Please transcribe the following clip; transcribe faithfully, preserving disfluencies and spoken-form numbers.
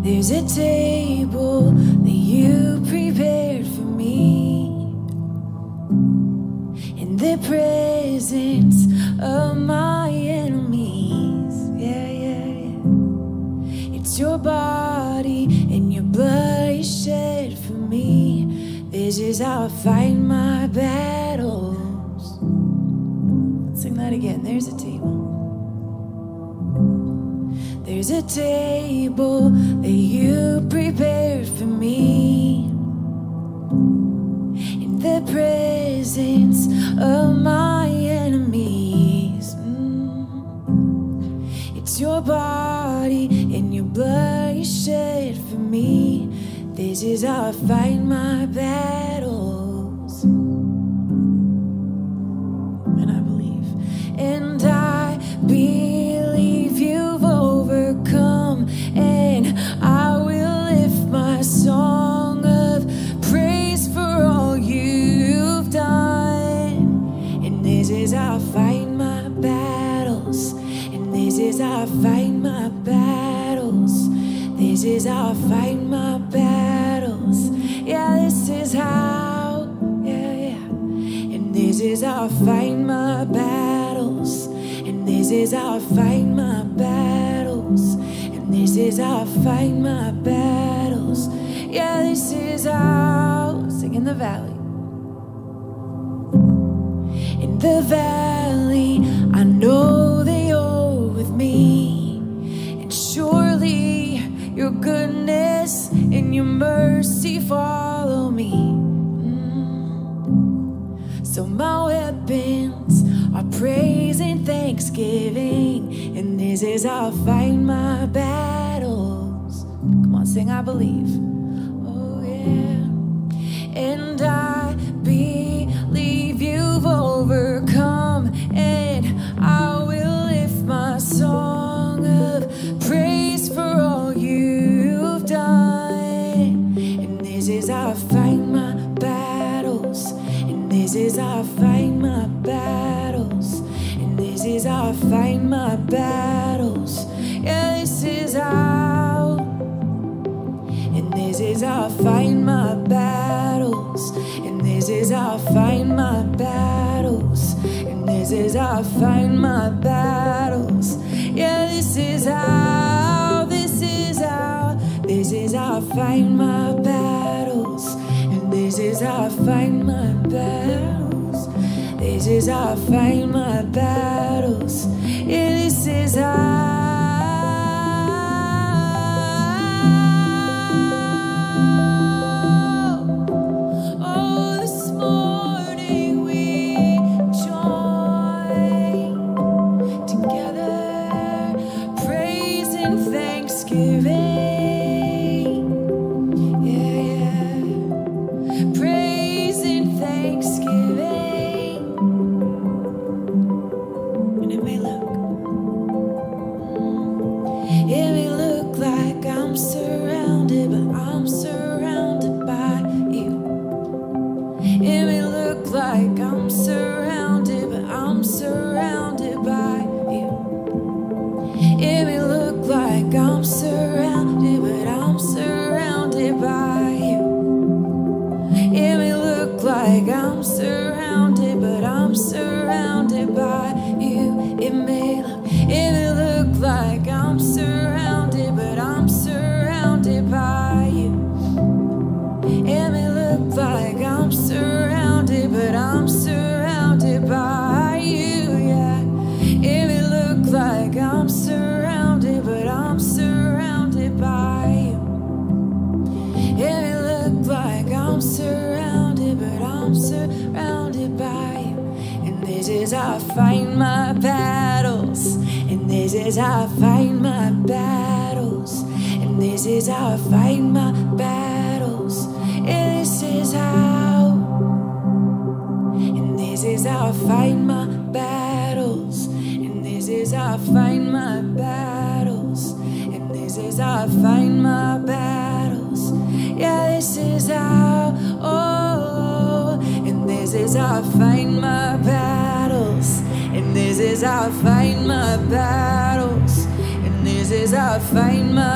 There's a table that you prepared for me, in the presence of my enemies. Yeah, yeah, yeah. It's your body and your blood is shed for me. This is how I fight my battles. Let's sing that again. There's a table. There's a table that you prepared for me, in the presence of my enemies. Mm. It's your body and your blood you shed for me. This is how I fight my battles. And I believe. And I believe. This is how I fight my battles. This is how I fight my battles. Yeah, this is how. Yeah, yeah. And this is how I fight my battles. And this is how I fight my battles. And this is how I fight my battles. Yeah, this is how. Sing in the valley. In the valley, I know that me, and surely your goodness and your mercy follow me. Mm. So my weapons are praise and thanksgiving, and this is how I fight my battles. Come on, sing, I believe. Oh yeah. And I believe you've overcome, and I will my song of praise for all you've done. And this is how I fight my battles. And this is how I fight my battles. And this is how I fight my battles. Yeah, this is how. And this is how I fight my battles. And this is how I fight my battles. This is how I fight my battles. Yeah, this is how, this is how, this is how I fight my battles. And this is how I fight my battles. This is how I fight my battles. Yeah, this is how. This is how I fight my battles, and this is how I fight my battles, and this is how I fight my battles, and this is how, and this is how I fight my battles, and this is how I fight my battles, and this is how I fight my battles, yeah, this is how, oh, and this is how I fight my battles. And this is how I fight my battles. And this is how I fight my